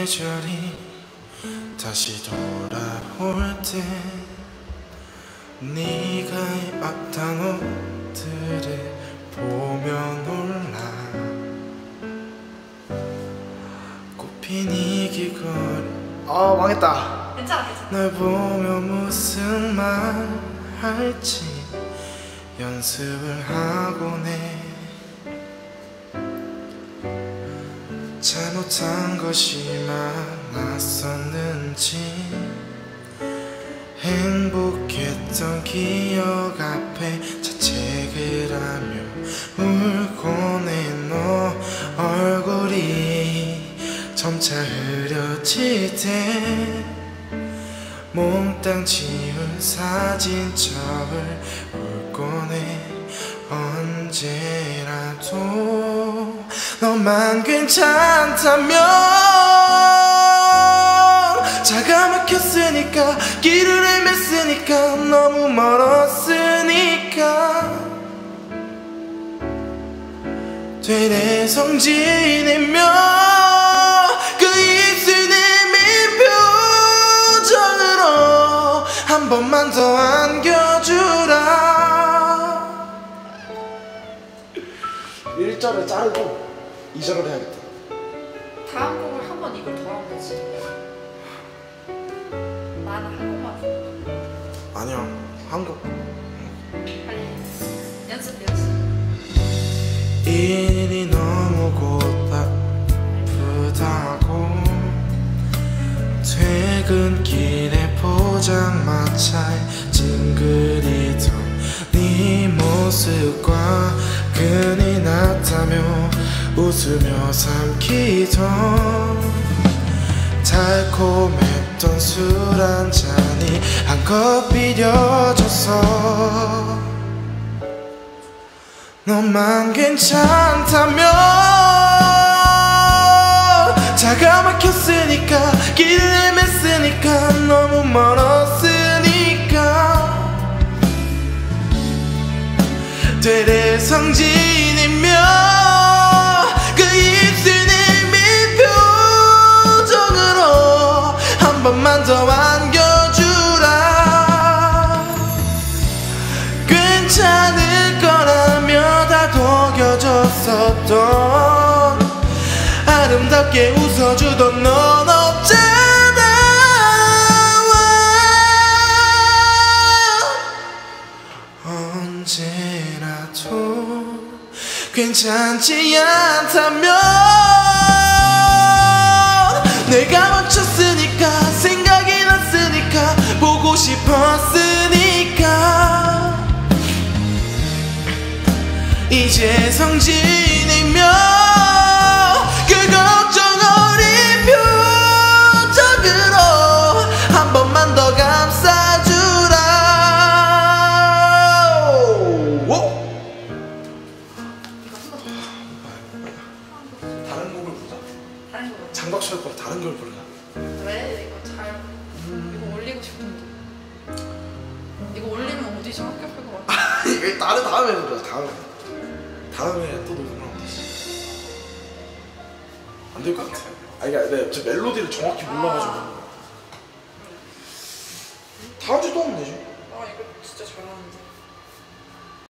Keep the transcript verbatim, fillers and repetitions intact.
계절이 다시 돌아올 때 네가 입었던 옷들을 보면 올라 꽃핀 이 기걸. 아 망했다. 괜찮아 괜찮아. 널 보며 무슨 말 할지 연습을 하곤 해. 잘못한 것이 많았었는지 행복했던 기억 앞에 자책을 하며 울곤 해. 너 얼굴이 점차 흐려질 때 몽땅 지운 사진첩을 울곤 해. 언제라도 너만 괜찮다면 차가 막혔으니까 길을 헤맸으니까 너무 멀었으니까 되뇌성지내며 그 입술 내민 표정으로 한 번만 더 안겨주라. 일 절을 자르고 이 절을 해야겠다. 다음 곡을 한 번 이걸 더 하면 되지. 나는 한 곡만 부른다. 아니야 한 곡. 빨리 연습 연습. 이 일이 너무 고달프다고 퇴근길에 포장마차에 찡그리던 네 모습과 그니 났다며 웃으며 삼키던 달콤했던 술 한 잔이 한껏 비려져서 너만 괜찮다면 차가 막혔으니까 길을 헤맸으니까 너무 멀었으니까 되뇌성지내며 그 입술 내민 표정으로 한 번만 더 안겨주라. 괜찮을 거라며 다 독여졌었던 아름답게 웃어주던 넌 없잖아. 언제 괜찮지 않다면 내가 멈췄으니까 생각이 났으니까 보고 싶었으니까 이제 성진이며 그 걱정 어린 표정으로 한 번만 더 감싸주라. 장박수할 거라 다른 걸 부르자. 왜? 이거 잘 음... 이거 올리고 싶은데 이거 올리면 오디션 합격할 것 같아. 이거 다른 다음에 부르자. 다음에 다음에 또 녹음하면 되지. 안 될 것 같아. 아니 내가 저 멜로디를 정확히 몰라가지고. 아... 다음 주에 또 하면 되지. 아 이거 진짜 잘하는데.